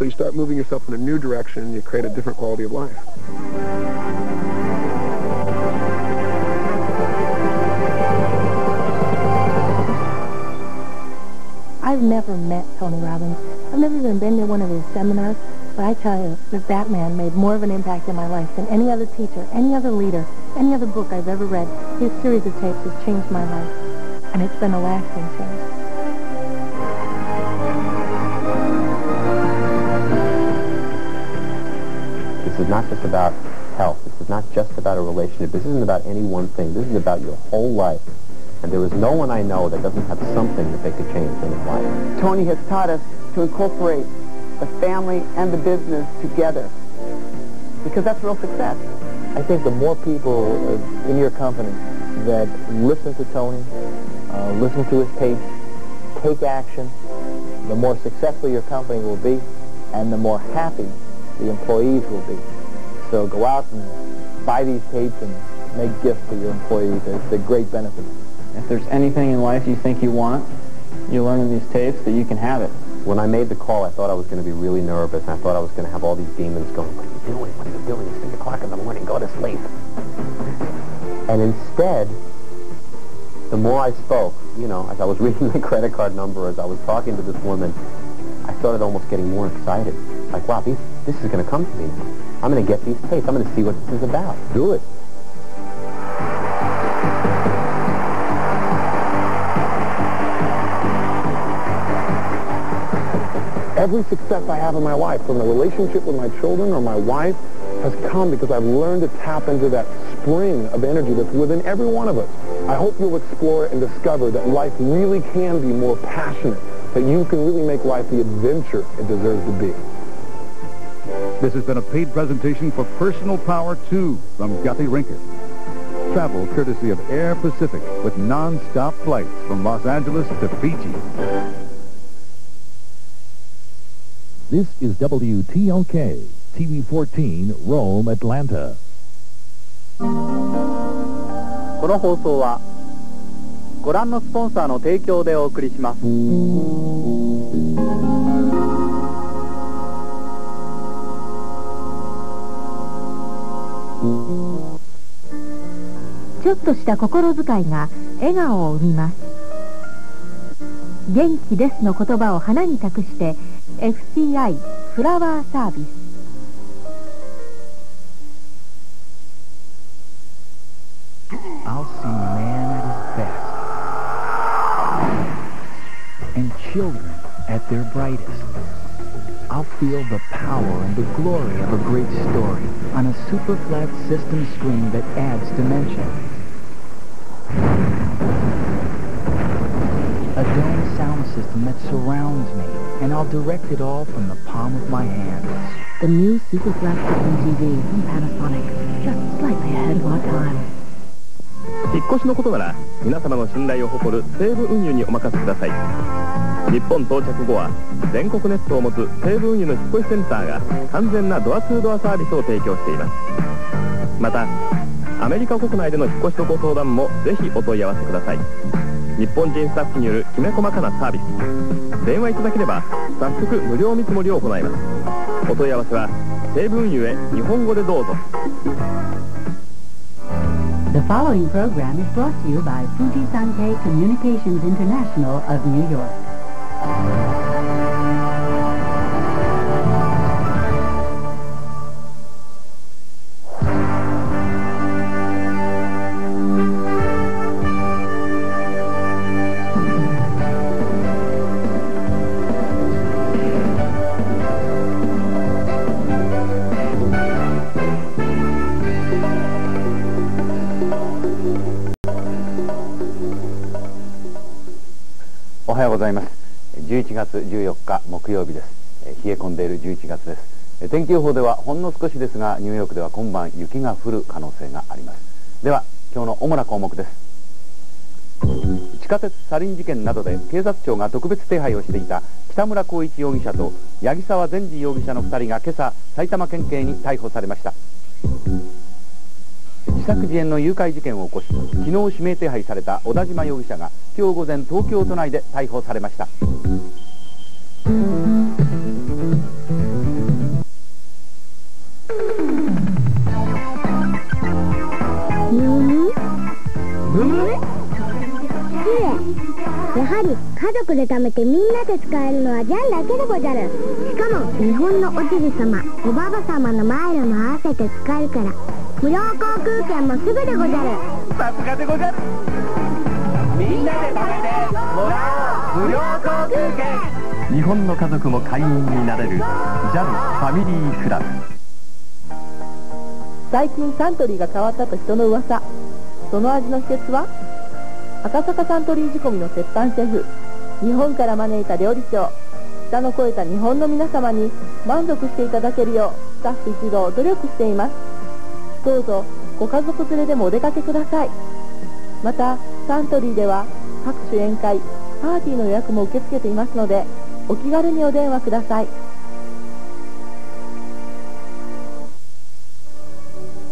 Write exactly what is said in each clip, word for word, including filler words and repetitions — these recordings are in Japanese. So you start moving yourself in a new direction and you create a different quality of life. I've never met Tony Robbins. I've never even been to one of his seminars. But I tell you that that man made more of an impact in my life than any other teacher, any other leader, any other book I've ever read. His series of tapes has changed my life, and it's been a lasting change. This is not just about health. This is not just about a relationship. This isn't about any one thing. This is about your whole life. And there is no one I know that doesn't have something that they could change in their life. Tony has taught us to incorporate the family and the business together, because that's real success. I think the more people in your company that listen to Tony, uh, listen to his tapes, take action, the more successful your company will be, and the more happy the employees will be. So go out and buy these tapes and make gifts to your employees. It's a great benefit. If there's anything in life you think you want, you learn in these tapes that you can have it. When I made the call, I thought I was going to be really nervous, and I thought I was going to have all these demons going, what are you doing? What are you doing? It's six o'clock in the morning. Go to sleep. And instead, the more I spoke, you know, as I was reading the credit card number, as I was talking to this woman, I started almost getting more excited. Like, wow, these, this is going to come to me now. I'm going to get these tapes. I'm going to see what this is about. Do it. Every success I have in my life, from the relationship with my children or my wife, has come because I've learned to tap into that spring of energy that's within every one of us. I hope you'll explore and discover that life really can be more passionate, that you can really make life the adventure it deserves to be. This has been a paid presentation for Personal Power two from Guthrie Rinker. Travel courtesy of Air Pacific with non-stop flights from Los Angeles to Fiji. This is W T L Kティーブイ フォーティーン Rome, Atlanta。 この放送はご覧のスポンサーの提供でお送りします。ちょっとした心遣いが笑顔を生みます。元気ですの言葉を花に託して エフシーアイ フラワーサービス。I'll see man at his best and children at their brightest. I'll feel the power and the glory of a great story on a super flat system screen that adds dimension. A dome sound system that surrounds me, and I'll direct it all from the palm of my hand. The new Super Flat System T V from Panasonic, just slightly ahead of our time. 引っ越しのことなら皆様の信頼を誇る西武運輸にお任せください。日本到着後は全国ネットを持つ西武運輸の引っ越しセンターが完全なドアツードアサービスを提供しています。またアメリカ国内での引っ越しとご相談もぜひお問い合わせください。日本人スタッフによるきめ細かなサービス。電話いただければ早速無料見積もりを行います。お問い合わせは西武運輸へ日本語でどうぞ。 The following program is brought to you by Fuji Sankei Communications International of New York. おはようございます。じゅういちがつじゅうよっか木曜日です。冷え込んでいるじゅういちがつです。天気予報ではほんの少しですが、ニューヨークでは今晩雪が降る可能性があります。では今日の主な項目です。地下鉄サリン事件などで警察庁が特別手配をしていた北村光一容疑者と八木沢善治容疑者のふたりが今朝埼玉県警に逮捕されました。自作自演の誘拐事件を起こし、昨日指名手配された小田島容疑者が今日午前東京都内で逮捕されました。みんなで使えるのはジャンだけでごじゃる。しかも日本のおじじ様おばば様のマイルも合わせて使えるから無料航空券もすぐでごじゃる。さすがでごじゃる。みんなで食べてもらおう無料航空券。日本の家族も会員になれる ジャル ファミリークラブ。最近サントリーが変わったと人の噂、その味の秘訣は赤坂サントリー仕込みの鉄板シェフ、日本から招いた料理長、舌の肥えた日本の皆様に満足していただけるようスタッフ一同努力しています。どうぞご家族連れでもお出かけください。またサントリーでは各種宴会パーティーの予約も受け付けていますので、お気軽にお電話ください。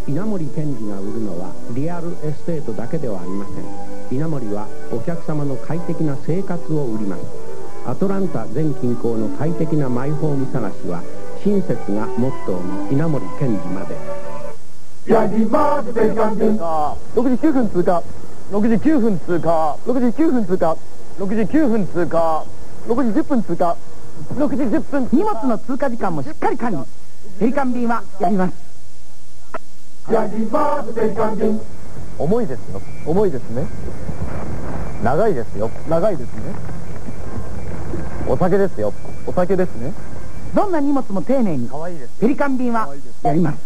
稲森健二が売るのはリアルエステートだけではありません。稲森はお客様の快適な生活を売ります。アトランタ全近郊の快適なマイホーム探しは親切がモットーの稲森健二まで。ろくじきゅうふん通過、ろくじきゅうふん通過、ろくじきゅうふん通過、ろくじきゅうふん通過、ろくじじゅっぷん通過、ろくじじゅっぷん。荷物の通過時間もしっかり管理、閉館便はやります。重いですよ、重いですね、長いですよ、長いですね、お酒ですよ、お酒ですね。どんな荷物も丁寧にペリカン便はやります。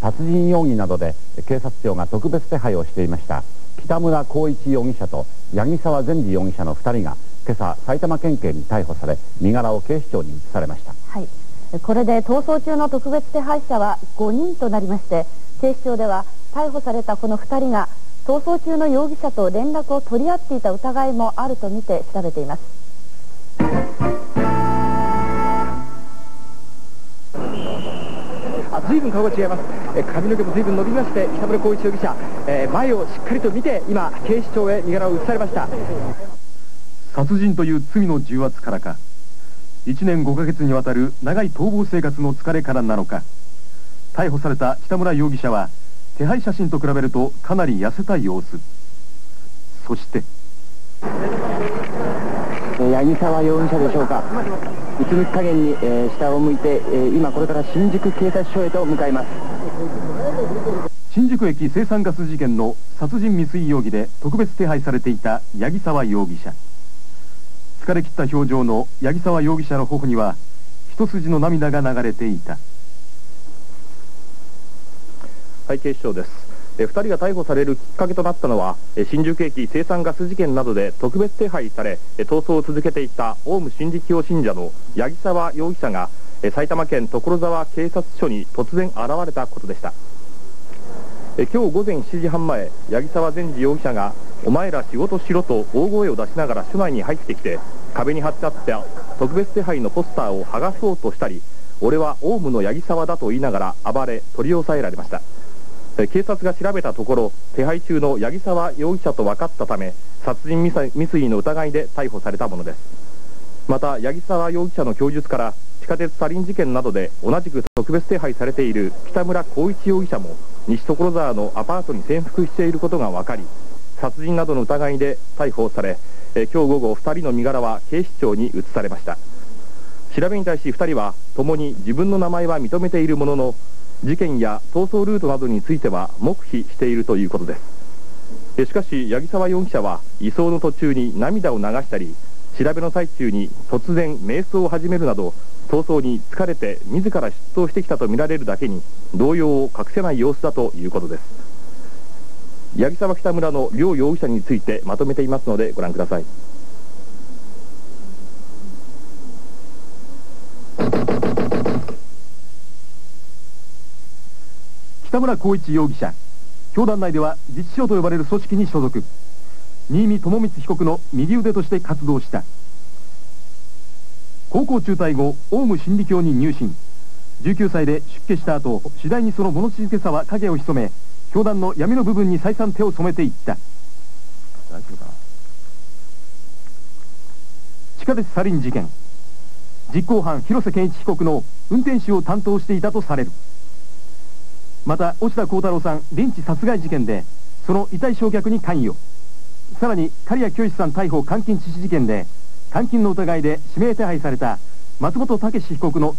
殺人容疑などで警察庁が特別手配をしていました北村光一容疑者と八木沢善治容疑者のふたりが今朝埼玉県警に逮捕され、身柄を警視庁に移されました。はい、これで逃走中の特別手配者はごにんとなりまして、警視庁では逮捕されたこのふたりが逃走中の容疑者と連絡を取り合っていた疑いもあるとみて調べています。あ、随分顔が違います。え髪の毛も随分伸びまして、北村光一容疑者、えー、前をしっかりと見て今警視庁へ身柄を移されました。殺人という罪の重圧からか、いちねんごかげつにわたる長い逃亡生活の疲れからなのか、逮捕された北村容疑者は手配写真と比べるとかなり痩せた様子。そして八木沢容疑者でしょうか、うつむき加減に、えー、下を向いて、えー、今これから新宿警察署へと向かいます。新宿駅青酸ガス事件の殺人未遂容疑で特別手配されていた八木沢容疑者。疲れ切った表情の八木沢容疑者の頬には一筋の涙が流れていた。はい、警視庁です。えふたりが逮捕されるきっかけとなったのは、え新宿駅青酸ガス事件などで特別手配され、え逃走を続けていたオウム真理教信者の八木沢容疑者がえ埼玉県所沢警察署に突然現れたことでした。え今日午前しちじはん前、八木沢善治容疑者がお前ら仕事しろと大声を出しながら署内に入ってきて、壁に貼ってあった特別手配のポスターを剥がそうとしたり、俺はオウムの八木沢だと言いながら暴れ取り押さえられました。警察が調べたところ、手配中の八木沢容疑者と分かったため殺人未遂の疑いで逮捕されたものです。また八木沢容疑者の供述から、地下鉄サリン事件などで同じく特別手配されている北村光一容疑者も西所沢のアパートに潜伏していることが分かり、殺人などの疑いで逮捕され、え今日午後ふたりの身柄は警視庁に移されました。調べに対しふたりはともに自分の名前は認めているものの、事件や逃走ルートなどについては黙秘しているということです。えしかし八木沢容疑者は移送の途中に涙を流したり、調べの最中に突然瞑想を始めるなど、逃走に疲れて自ら出頭してきたとみられるだけに動揺を隠せない様子だということです。八木沢北村の両容疑者についてまとめていますのでご覧ください。北村光一容疑者、教団内では自治省と呼ばれる組織に所属、新見智光被告の右腕として活動した。高校中退後、オウム真理教に入信、じゅうきゅうさいで出家した後、次第にその物静けさは影を潜め、教団の闇の部分に再三手を染めていった。地下鉄サリン事件、実行犯広瀬健一被告の運転手を担当していたとされる。また押田幸太郎さんリンチ殺害事件でその遺体焼却に関与、さらに刈谷教司さん逮捕監禁致死事件で監禁の疑いで指名手配された松本剛被告の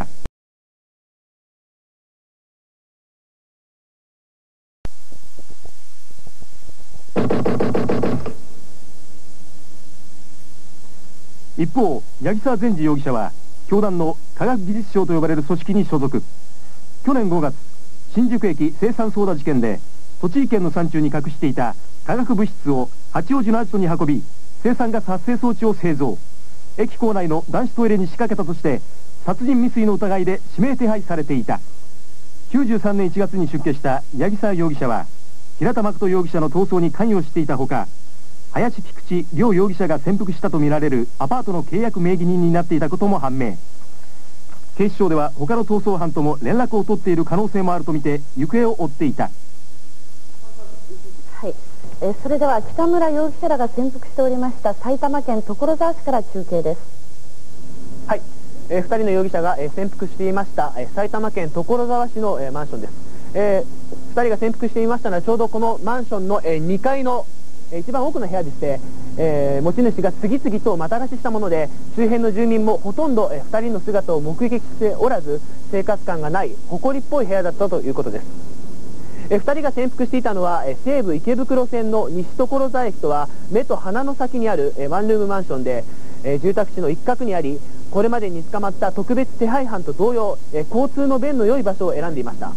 一方、八木沢善治容疑者は教団の科学技術省と呼ばれる組織に所属。去年ごがつ、新宿駅青酸ソーダ事件で栃木県の山中に隠していた化学物質を八王子のアジトに運び、青酸ガス発生装置を製造、駅構内の男子トイレに仕掛けたとして殺人未遂の疑いで指名手配されていた。きゅうじゅうさんねんいちがつに出家した八木沢容疑者は平田誠容疑者の逃走に関与していたほか、林菊池両容疑者が潜伏したとみられるアパートの契約名義人になっていたことも判明。警視庁では他の逃走犯とも連絡を取っている可能性もあるとみて行方を追っていた。はい、えー、それでは北村容疑者らが潜伏しておりました埼玉県所沢市から中継です。はい、えー、ふたりの容疑者が、えー、潜伏していました、えー、埼玉県所沢市の、えー、マンションです、えー、ふたりが潜伏していましたのはちょうどこのマンションの、えー、にかいの一番奥の部屋でして、えー、持ち主が次々とまた貸ししたもので、周辺の住民もほとんど、えー、ふたりの姿を目撃しておらず、生活感がない埃っぽい部屋だったということです。えー、ふたりが潜伏していたのは、えー、西武池袋線の西所沢駅とは目と鼻の先にある、えー、ワンルームマンションで、えー、住宅地の一角にあり、これまでに捕まった特別手配犯と同様、えー、交通の便の良い場所を選んでいました。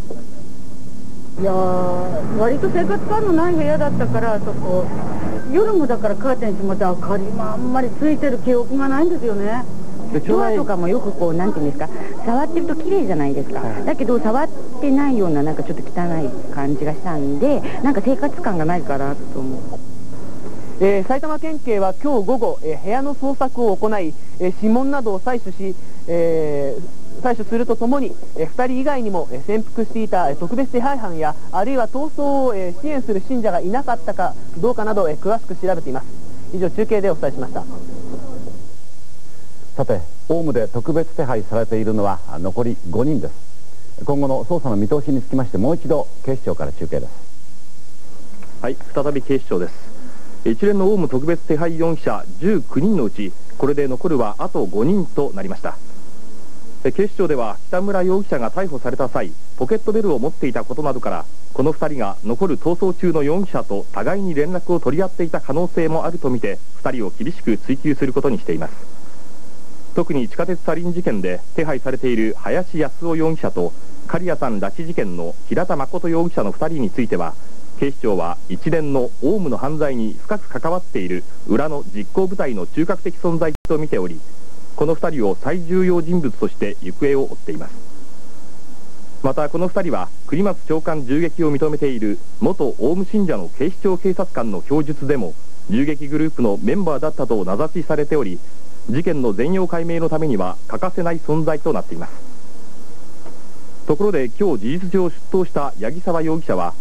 いやー、割と生活感のない部屋だったから、そこ夜もだからカーテン閉まって明かりもあんまりついてる記憶がないんですよね。ドアとかもよくこうなんていうんですか、触ってると綺麗じゃないですか、はい、だけど触ってないようななんかちょっと汚い感じがしたんで、なんか生活感がないかなと思う。えー、埼玉県警は今日午後、えー、部屋の捜索を行い、えー、指紋などを採取し、えー、採取するとともに、えー、ふたり以外にも、えー、潜伏していた特別手配犯や、あるいは逃走を、えー、支援する信者がいなかったかどうかなど、えー、詳しく調べています。以上、中継でお伝えしました。さて、オウムで特別手配されているのは残りごにんです。今後の捜査の見通しにつきまして、もう一度警視庁から中継です。はい、再び警視庁です。一連のオウム特別手配容疑者じゅうきゅうにんのうち、これで残るはあとごにんとなりました。警視庁では北村容疑者が逮捕された際、ポケットベルを持っていたことなどから、このふたりが残る逃走中の容疑者と互いに連絡を取り合っていた可能性もあるとみて、ふたりを厳しく追及することにしています。特に地下鉄サリン事件で手配されている林康夫容疑者と刈谷さん拉致事件の平田誠容疑者のふたりについては、警視庁は一連のオウムの犯罪に深く関わっている裏の実行部隊の中核的存在と見ており、このふたりを最重要人物として行方を追っています。またこのふたりは栗松長官銃撃を認めている元オウム信者の警視庁警察官の供述でも銃撃グループのメンバーだったと名指しされており、事件の全容解明のためには欠かせない存在となっています。ところで今日事実上出頭した八木沢容疑者は、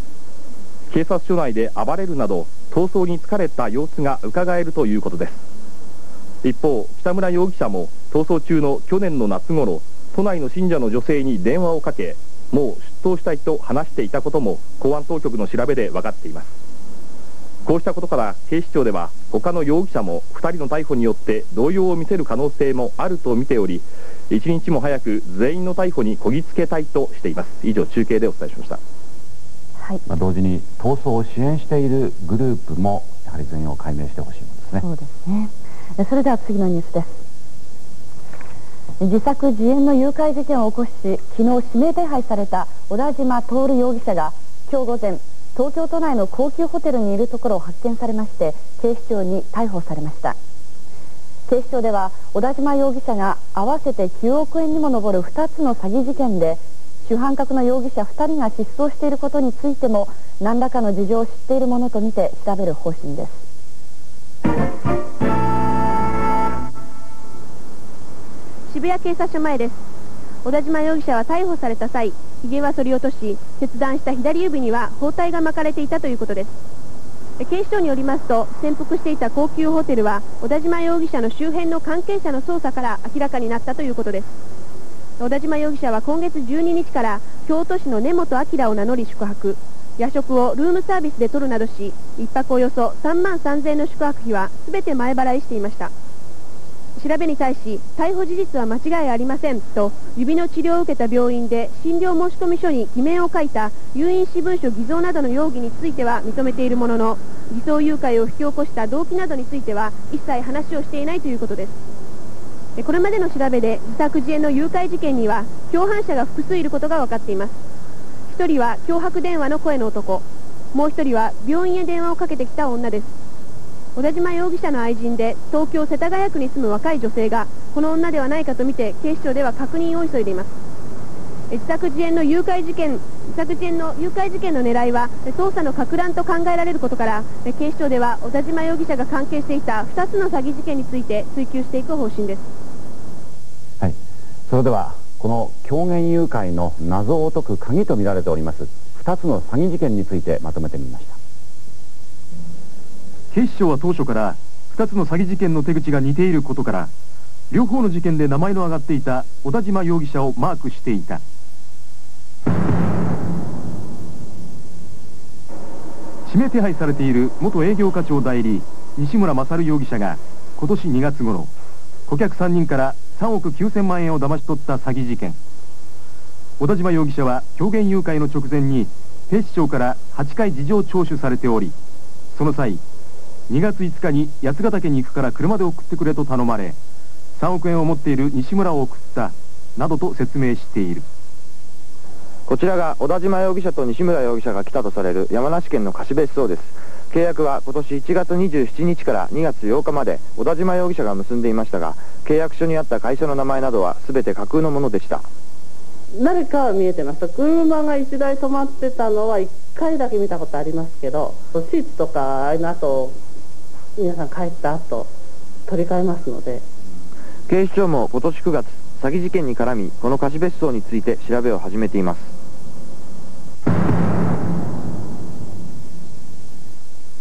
警察署内で暴れるなど逃走に疲れた様子がうかがえるということです。一方、北村容疑者も逃走中の去年の夏頃、都内の信者の女性に電話をかけ、もう出頭したいと話していたことも公安当局の調べで分かっています。こうしたことから警視庁では他の容疑者もふたりの逮捕によって動揺を見せる可能性もあると見ており、一日も早く全員の逮捕にこぎつけたいとしています。以上、中継でお伝えしました。まあ同時に逃走を支援しているグループもやはり全容を解明してほしいものですね。そうですね。それでは次のニュースです。自作自演の誘拐事件を起こし、昨日指名手配された小田島徹容疑者が今日午前、東京都内の高級ホテルにいるところを発見されまして、警視庁に逮捕されました。警視庁では小田島容疑者が合わせてきゅうおくえんにも上るふたつの詐欺事件で主犯格の容疑者ふたりが失踪していることについても何らかの事情を知っているものとみて調べる方針です。渋谷警察署前です。小田島容疑者は逮捕された際、ひげは剃り落とし、切断した左指には包帯が巻かれていたということです。警視庁によりますと、潜伏していた高級ホテルは小田島容疑者の周辺の関係者の捜査から明らかになったということです。小田島容疑者は今月じゅうににちから京都市の根本明を名乗り宿泊、夜食をルームサービスで取るなどし、いっぱくおよそさんまんさんぜんえんの宿泊費はすべて前払いしていました。調べに対し、逮捕事実は間違いありませんと指の治療を受けた病院で診療申込書に偽名を書いた有印私文書偽造などの容疑については認めているものの、偽装誘拐を引き起こした動機などについては一切話をしていないということです。これまでの調べで自作自演の誘拐事件には共犯者が複数いることが分かっています。ひとりは脅迫電話の声の男、もうひとりは病院へ電話をかけてきた女です。小田島容疑者の愛人で東京世田谷区に住む若い女性がこの女ではないかとみて警視庁では確認を急いでいます。自作自演の誘拐事件自作自演の誘拐事件の狙いは捜査の攪乱と考えられることから、警視庁では小田島容疑者が関係していたふたつの詐欺事件について追及していく方針です。はい、それではこの狂言誘拐の謎を解く鍵とみられておりますふたつの詐欺事件についてまとめてみました。警視庁は当初からふたつの詐欺事件の手口が似ていることから、両方の事件で名前の挙がっていた小田島容疑者をマークしていた。指名手配されている元営業課長代理西村勝容疑者が今年にがつ頃、顧客さんにんからさんおくきゅうせんまんえんを騙し取った詐欺事件、小田島容疑者は狂言誘拐の直前に警視庁からはっかい事情聴取されており、その際にがついつかに八ヶ岳に行くから車で送ってくれと頼まれ、さんおくえんを持っている西村を送ったなどと説明している。こちらが小田島容疑者と西村容疑者が来たとされる山梨県の貸別荘です。契約は今年いちがつにじゅうしちにちからにがつようかまで小田島容疑者が結んでいましたが、契約書にあった会社の名前などは全て架空のものでした。誰かは見えてました。車がいちだい止まってたのはいっかいだけ見たことありますけど、シーツとかああいうの後皆さん帰った後取り替えますので。警視庁も今年くがつ、詐欺事件に絡みこの貸別荘について調べを始めています。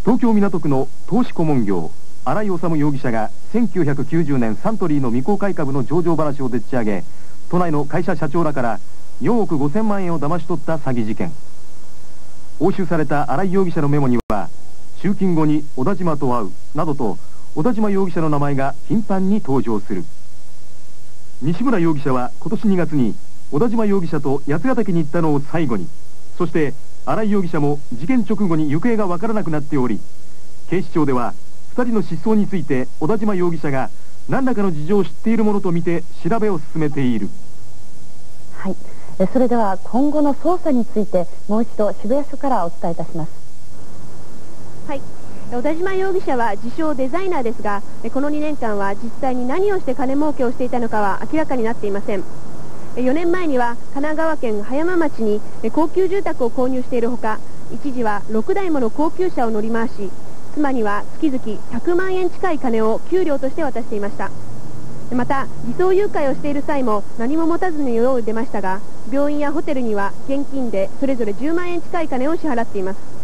東京港区の投資顧問業荒井治容疑者がせんきゅうひゃくきゅうじゅうねんサントリーの未公開株の上場話をでっち上げ、都内の会社社長らからよんおくごせんまんえんを騙し取った詐欺事件。押収された荒井容疑者のメモには、集金後に小田島と会うなどと小田島容疑者の名前が頻繁に登場する。西村容疑者は今年にがつに小田島容疑者と八ヶ岳に行ったのを最後に、そして荒井容疑者も事件直後に行方が分からなくなっており、警視庁ではふたりの失踪について小田島容疑者が何らかの事情を知っているものとみて調べを進めている。はい、それでは今後の捜査についてもう一度渋谷署からお伝えいたします。はい、小田島容疑者は自称デザイナーですが、このにねんかんは実際に何をして金儲けをしていたのかは明らかになっていません。よねんまえには神奈川県葉山町に高級住宅を購入しているほか、一時はろくだいもの高級車を乗り回し、妻には月々ひゃくまんえん近い金を給料として渡していました。また偽装誘拐をしている際も何も持たずに世を出ましたが、病院やホテルには現金でそれぞれじゅうまんえん近い金を支払っています。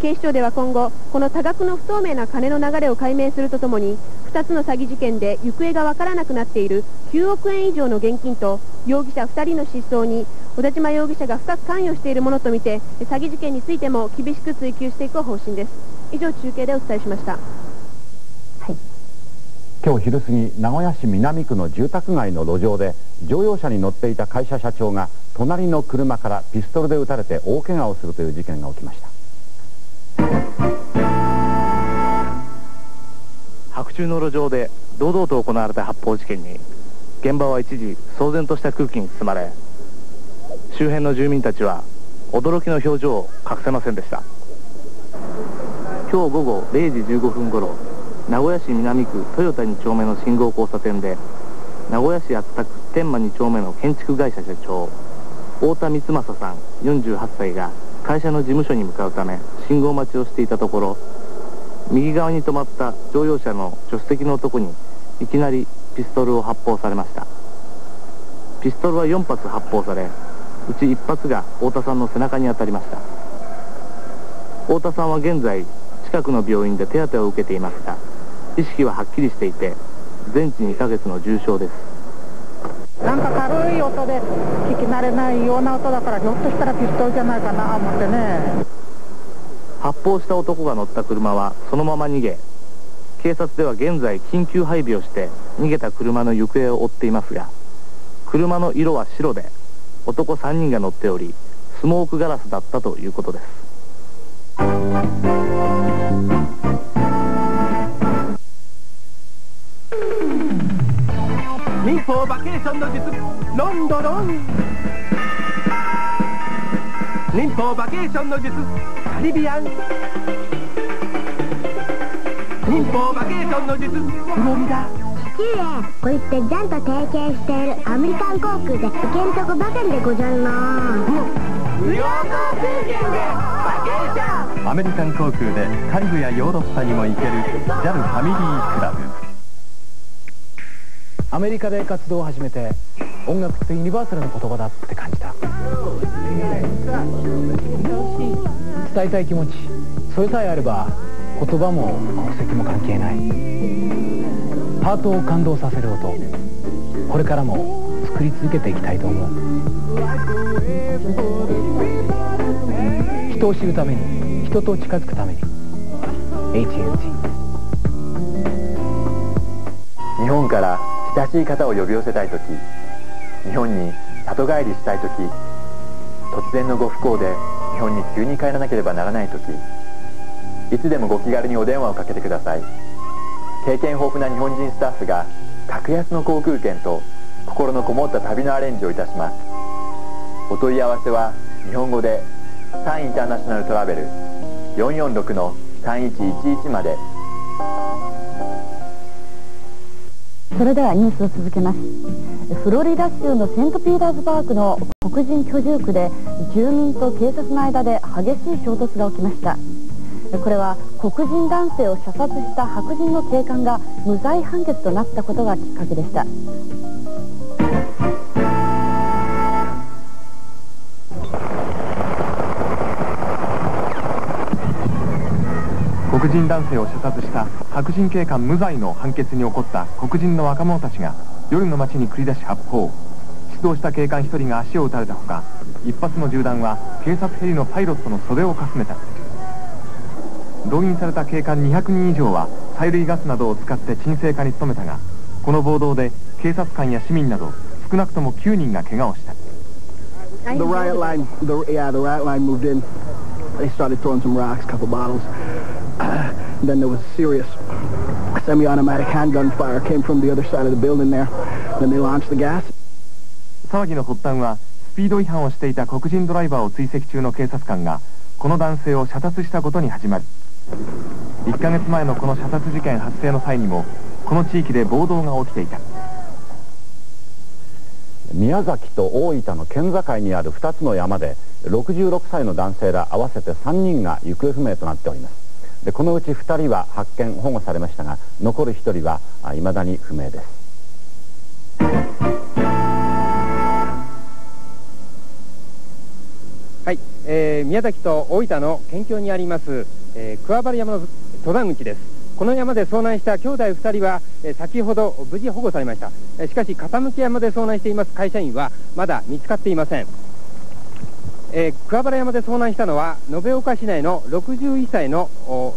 警視庁では今後この多額の不透明な金の流れを解明するとともに、ふたつの詐欺事件で行方がわからなくなっているきゅうおくえん以上の現金と容疑者ふたりの失踪に小田島容疑者が深く関与しているものとみて、詐欺事件についても厳しく追及していく方針です。以上、中継でお伝えしました。はい、今日昼過ぎ、名古屋市南区の住宅街の路上で乗用車に乗っていた会社社長が隣の車からピストルで撃たれて大怪我をするという事件が起きました。白昼の路上で堂々と行われた発砲事件に、現場は一時騒然とした空気に包まれ、周辺の住民たちは驚きの表情を隠せませんでした。今日ごごれいじじゅうごふんごろ、名古屋市南区豊田にちょうめの信号交差点で、名古屋市熱田区天満にちょうめの建築会社社長太田光正さんよんじゅうはっさいが会社の事務所に向かうため信号待ちをしていたところ、右側に止まった乗用車の助手席の男にいきなりピストルを発砲されました。ピストルはよんぱつ発砲され、うちいっぱつが太田さんの背中に当たりました。太田さんは現在近くの病院で手当てを受けていますが、意識ははっきりしていて全治にかげつの重傷です。なんか軽い音で聞き慣れないような音だから、ひょっとしたらピストルじゃないかなと思ってね。発砲した男が乗った車はそのまま逃げ、警察では現在緊急配備をして逃げた車の行方を追っていますが、車の色は白で男さんにんが乗っており、スモークガラスだったということです。民放バケーションの術ロンドロン、民放バケーションの術カリビアン、民放バケーションの術フロリダ。これってジャンと提携しているアメリカン航空で行けるとこばかりでございます。無料航空券でバケーション。アメリカン航空でカリブやヨーロッパにも行ける ジャル ファミリークラブ。アメリカで活動を始めて、音楽ってユニバーサルの言葉だって感じた。伝えたい気持ち、それさえあれば言葉も国籍も関係ない。ハートを感動させる音、これからも作り続けていきたいと思う。人を知るために、人と近づくために エイチエルジー。 日本から親しい方を呼び寄せたいとき、日本に里帰りしたいとき、突然のご不幸で日本に急に帰らなければならないとき、いつでもご気軽にお電話をかけてください。経験豊富な日本人スタッフが格安の航空券と心のこもった旅のアレンジをいたします。お問い合わせは日本語でサンインターナショナルトラベル よんよんろくのさんいちいちいち まで。それではニュースを続けます。フロリダ州のセントピーターズバーグの黒人居住区で住民と警察の間で激しい衝突が起きました。これは黒人男性を射殺した白人の警官が無罪判決となったことがきっかけでした。黒人男性を射殺した白人警官無罪の判決に怒った黒人の若者たちが夜の街に繰り出し発砲。出動した警官ひとりが足を撃たれたほか、一発の銃弾は警察ヘリのパイロットの袖をかすめた。動員された警官にひゃくにん以上は催涙ガスなどを使って鎮静化に努めたが、この暴動で警察官や市民など少なくともきゅうにんが怪我をした。騒ぎの発端はスピード違反をしていた黒人ドライバーを追跡中の警察官がこの男性を射殺したことに始まる。いっかげつまえのこの射殺事件発生の際にもこの地域で暴動が起きていた。宮崎と大分の県境にあるふたつの山でろくじゅうろくさいの男性ら合わせてさんにんが行方不明となっております。でこのうちふたりは発見保護されましたが、残るひとりは未だに不明です。はい、えー、宮崎と大分の県境にありますえー、桑原山の登山口です。この山で遭難した兄弟ふたりは、えー、先ほど無事保護されました。えー、しかし傾き山で遭難しています会社員はまだ見つかっていません。えー、桑原山で遭難したのは延岡市内の61歳の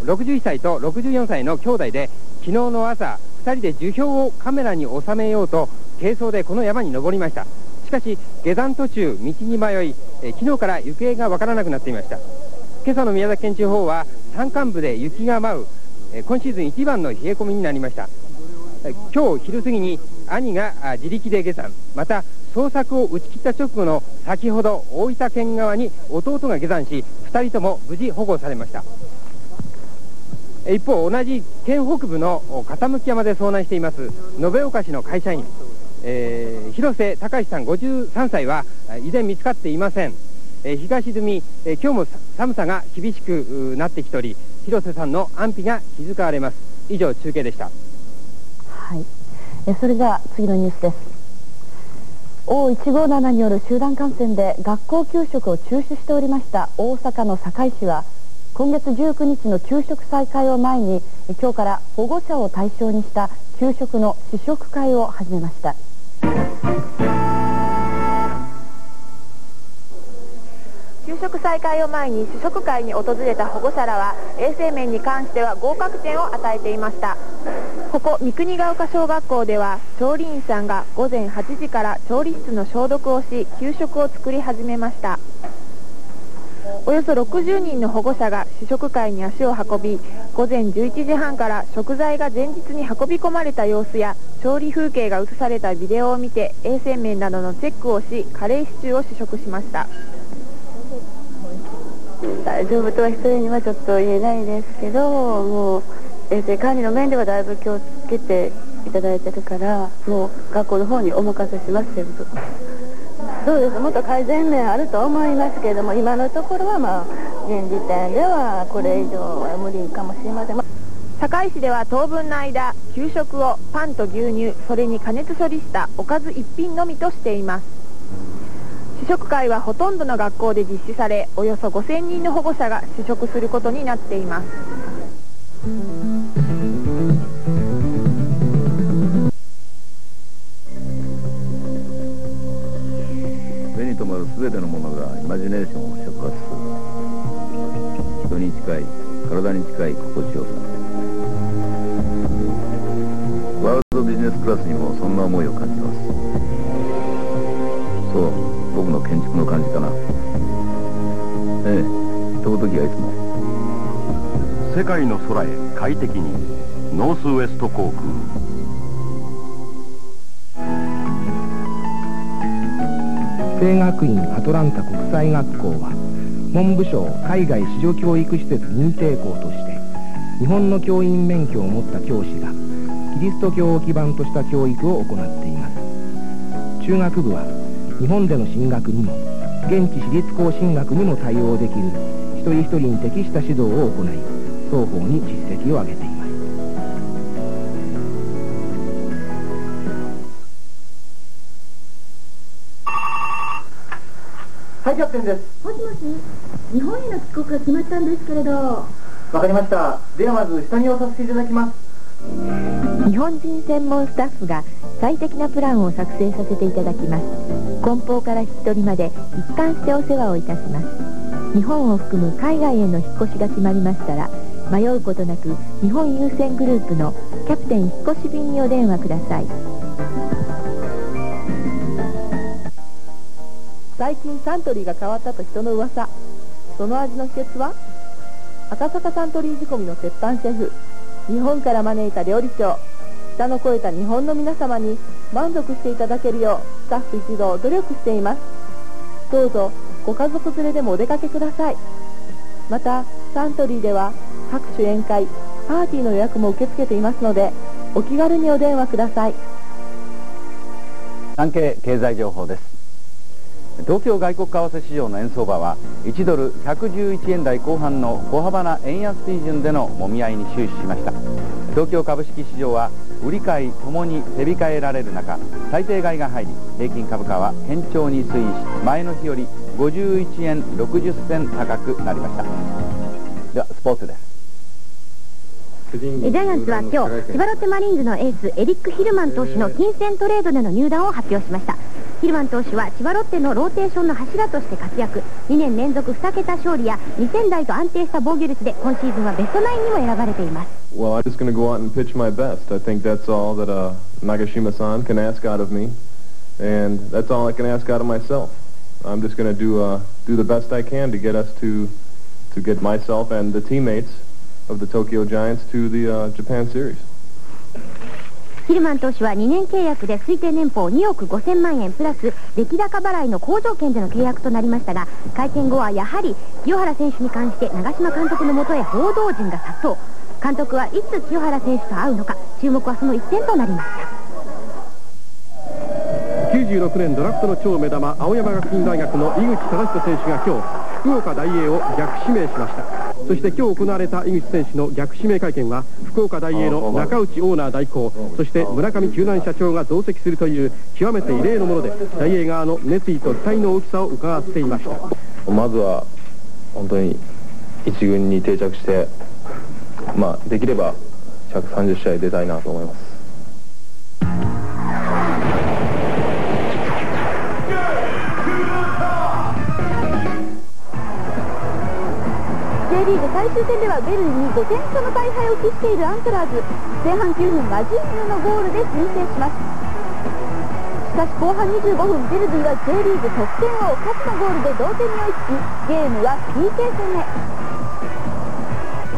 ろくじゅっさいとろくじゅうよんさいの兄弟で、昨日の朝ふたりで樹氷をカメラに収めようと軽装でこの山に登りました。しかし下山途中道に迷い、えー、昨日から行方がわからなくなっていました。今朝の宮崎県地方は山間部で雪が舞う、えー、今シーズン一番の冷え込みになりました。えー、今日昼過ぎに兄が自力で下山、また捜索を打ち切った直後の先ほど大分県側に弟が下山し、ふたりとも無事保護されました。えー、一方同じ県北部の傾山で遭難しています延岡市の会社員、えー、広瀬隆さんごじゅうさんさいは依然見つかっていません。えー、日が沈み、えー、今日も寒さが厳しくなってきており、広瀬さんの安否が気遣われます。以上、中継でした。はい、えそれでは次のニュースです。 オーいちごーなな による集団感染で学校給食を中止しておりました大阪の堺市は、今月じゅうくにちの給食再開を前に今日から保護者を対象にした給食の試食会を始めました。給食再開を前に試食会に訪れた保護者らは衛生面に関しては合格点を与えていました。ここ三国ヶ丘小学校では調理員さんが午前はちじから調理室の消毒をし、給食を作り始めました。およそろくじゅうにんの保護者が試食会に足を運び、午前じゅういちじはんから食材が前日に運び込まれた様子や調理風景が映されたビデオを見て、衛生面などのチェックをし、カレーシチューを試食しました。大丈夫とは一人にはちょっと言えないですけど、もう衛生管理の面ではだいぶ気をつけていただいてるから、もう学校の方にお任せしますということです。そうです。もっと改善面あると思いますけれども、今のところは、まあ、現時点ではこれ以上は無理かもしれません。堺市では当分の間、給食をパンと牛乳、それに加熱処理したおかず一品のみとしています。試食会はほとんどの学校で実施され、およそごせんにんの保護者が試食することになっています。全てのものがイマジネーションを触発する。人に近い、体に近い心地よさ。ワールドビジネスクラスにもそんな思いを感じます。そう、僕の建築の感じかな。ええ、ひとごときがいつも。世界の空へ快適に、ノースウエスト航空。聖学院アトランタ国際学校は、文部省海外市場教育施設認定校として日本の教員免許を持った教師がキリスト教を基盤とした教育を行っています。中学部は日本での進学にも現地私立校進学にも対応できる一人一人に適した指導を行い、双方に実績を上げています。はい、キャプテンです。もしもし、日本への帰国が決まったんですけれど。わかりました。ではまず下見をさせていただきます。日本人専門スタッフが最適なプランを作成させていただきます。梱包から引き取りまで一貫してお世話をいたします。日本を含む海外への引っ越しが決まりましたら、迷うことなく日本郵船グループのキャプテン引越し便にお電話ください。最近サントリーが変わったと人の噂。その味の秘訣は、赤坂サントリー仕込みの鉄板シェフ、日本から招いた料理長、舌の肥えた日本の皆様に満足していただけるようスタッフ一同努力しています。どうぞご家族連れでもお出かけください。またサントリーでは各種宴会、パーティーの予約も受け付けていますので、お気軽にお電話ください。産経経済情報です。東京外国為替市場の円相場はいちドルひゃくじゅういちえん台後半の小幅な円安水準でのもみ合いに終始しました。東京株式市場は売り買いともに手控えられる中、最低買いが入り、平均株価は堅調に推移し、前の日よりごじゅういちえんろくじゅっせん高くなりました。ではスポーツです。ジャイアンツは今日、千葉ロッテマリーンズのエースエリック・ヒルマン投手の金銭トレードでの入団を発表しました。ヒルマン投手は千葉ロッテのローテーションの柱として活躍、にねん連続ふたけた勝利やにせんだいと安定した防御率で今シーズンはベストナインにも選ばれています。ヒルマン投手はにねん契約で推定年俸におくごせんまんえんプラス出来高払いの好条件での契約となりましたが、会見後はやはり清原選手に関して長嶋監督のもとへ報道陣が殺到。監督はいつ清原選手と会うのか、注目はその一戦となりました。きゅうじゅうろくねんドラフトの超目玉、青山学院大学の井口資仁選手が今日福岡ダイエーを逆指名しました。そして今日行われた井口選手の逆指名会見は、福岡ダイエーの中内オーナー代行、そして村上球団社長が同席するという極めて異例のもので、ダイエー側の熱意と期待の大きさを伺っていました。まずは本当に一軍に定着して、まあ、できればひゃくさんじゅうしあい出たいなと思います。J リーグ最最終戦ではベルにごてんさの大敗を喫しているアントラーズ。前半きゅうふんマジーヌのゴールで先制します。しかし後半にじゅうごふん、ベルギーは J リーグ得点王カツのゴールで同点に追いつき、ゲームは ピーケ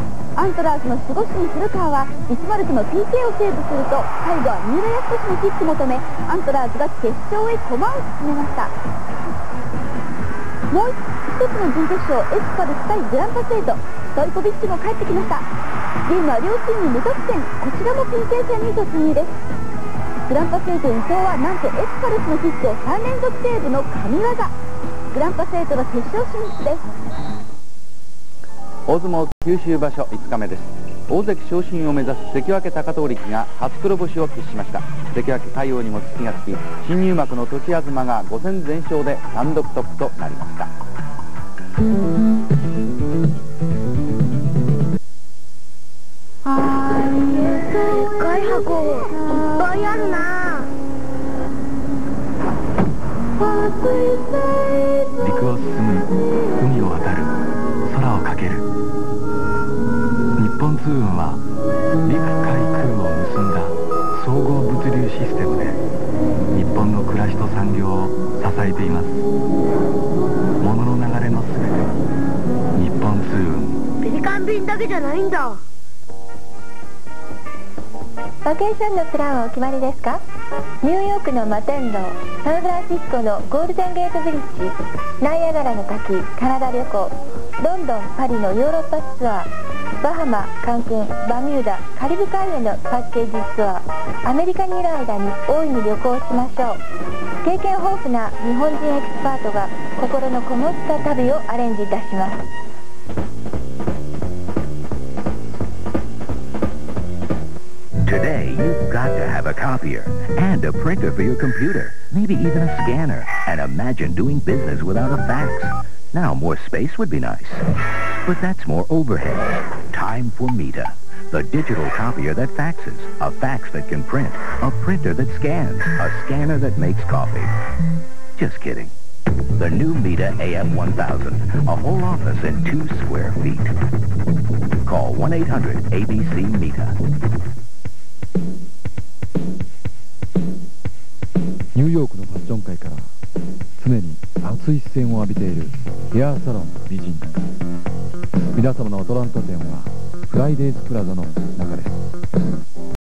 ー 戦へ。アントラーズの守護神古川はイチマルクの ピーケー をセーブすると、最後は三浦康のキックも止め、アントラーズが決勝へ駒を進めました。もうひとつの準決勝、エスパルス対グランパスエイト、ストイコビッチも帰ってきました。ゲームは両チーム無得点、こちらも ピーケー 戦に突入です。グランパスエイト伊藤はなんとエスパルスのキックをさんれんぞくセーブの神業。グランパスエイトが決勝進出です。大相撲九州場所いつかめです。大関昇進を目指す関脇貴闘力が初黒星を喫しました。関脇魁皇にも土がつき、新入幕の時東がごせん全勝で単独トップとなりました。でっかい箱いっぱいあるな。陸を進む、海を渡る、空をかける。日本通運は陸海空を結んだ総合物流システムで、日本の暮らしと産業を支えています。物の流れのすべて、日本通運。ペリカン便だけじゃないんだ。バケーションのプランはお決まりですか？ニューヨークの摩天楼、サンフランシスコのゴールデンゲートブリッジ、ナイアガラの滝、カナダ旅行、ロンドン、パリのヨーロッパツアー、バハマ、カンクン、バミューダ、カリブ海へのパッケージツアー。アメリカにいる間に大いに旅行しましょう。経験豊富な日本人エキスパートが心のこもった旅をアレンジいたします。Today you've got to have a copier and a printer for your computer, maybe even a scanner, and imagine doing business without a fax. Now more space would be nice, but that's more overhead. Time for META, the digital copier that faxes, a fax that can print, a printer that scans, a scanner that makes coffee. Just kidding. The new META A M one thousand, a whole office in two square feet. Call one eight hundred A B C META. ニューヨークのファッション界から常に熱い視線を浴びているヘアサロン美人。皆様のアトランタ店はフライデーズプラザの中です。